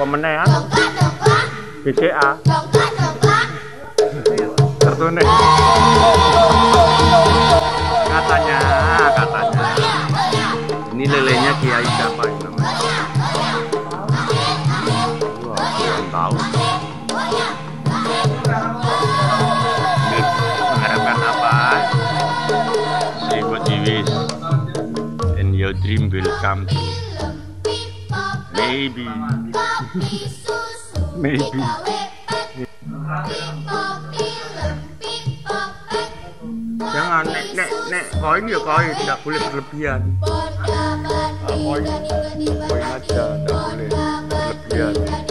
Pemenang BCA tertulis katanya ini lelenya kiai siapa ini namanya? Wah, belum tahu. Mengharapkan apa? Say what you wish and your dream will come true. Maybe, maybe. Jangan nek koin ya koin, tidak boleh berlebihan. Koin aja, tidak boleh berlebihan.